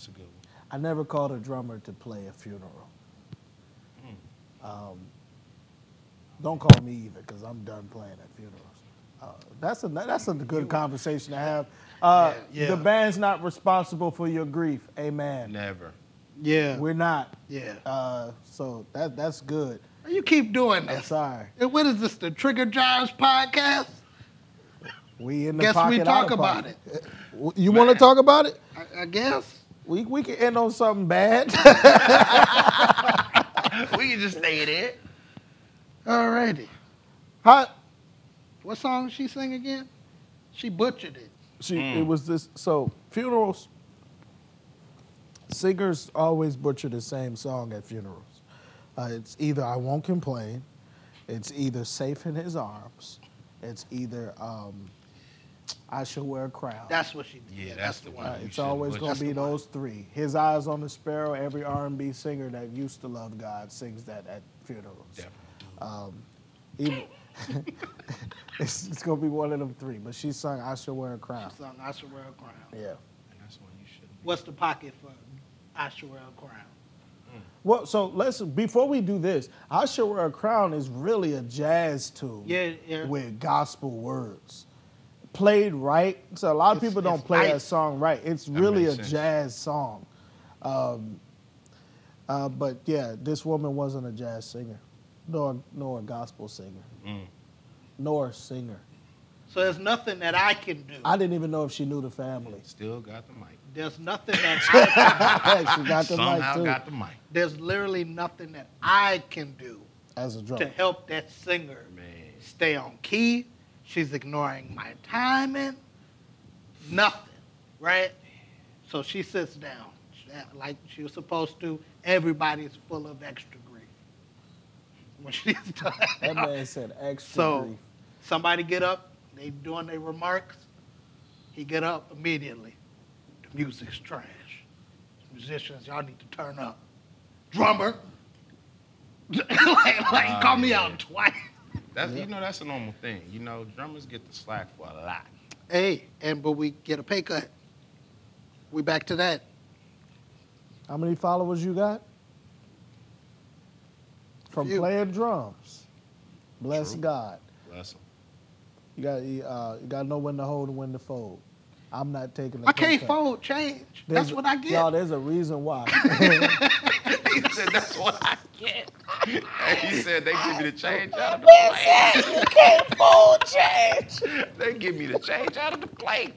That's a good one. I never called a drummer to play a funeral. Don't call me either, because I'm done playing at funerals. That's a good conversation to have. The band's not responsible for your grief. Amen. Never. Yeah. We're not. Yeah. So that's good. You keep doing this. I'm sorry. What is this, the Trigger Jars podcast? We in the pocket. Guess we talk about it. You want to talk about it? I guess. We can end on something bad. We can just stay there. All righty. What song did she sing again? She butchered it. It was this. So funerals, singers always butcher the same song at funerals. It's either I Won't Complain, it's either Safe in His Arms, it's either I Shall Wear a Crown. That's what she did. Yeah, that's the one. It's always going to be those three. His Eyes on the Sparrow, every R&B singer that used to love God sings that at funerals. Definitely. It's going to be one of them three, but she sung I Shall Wear a Crown. She sung I Shall Wear a Crown. Yeah. And that's one you should. What's the pocket for I Shall Wear a Crown? Well, so let's, before we do this, I Shall Wear a Crown is really a jazz tune with gospel words. Played right, so a lot of people don't play that song right. It's really a jazz song. But yeah, this woman wasn't a jazz singer, nor a gospel singer, nor a singer. So there's nothing that I can do. I didn't even know if she knew the family. Still got the mic. There's nothing that I can do. She got the mic too. Got the mic. There's literally nothing that I can do as a drummer to help that singer stay on key. She's ignoring my timing, nothing, right? So she sits down like she was supposed to. Everybody's full of extra grief when she's done. That man said extra grief. So somebody get up, they doing their remarks. He get up immediately. The music's trash. Musicians, y'all need to turn up. Drummer, call me out twice. That's, you know, that's a normal thing. You know, drummers get the slack for a lot. Hey, but we get a pay cut. We back to that. How many followers you got? From playing drums. Bless God. Bless him. You got to know when to hold and when to fold. I'm not taking the pay cut. I can't fold change. That's what I get. Y'all, there's a reason why. He said, that's what I get. And he said, they give me the change out of the plate. You can't fold change. They give me the change out of the plate.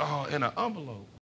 Oh, in an envelope.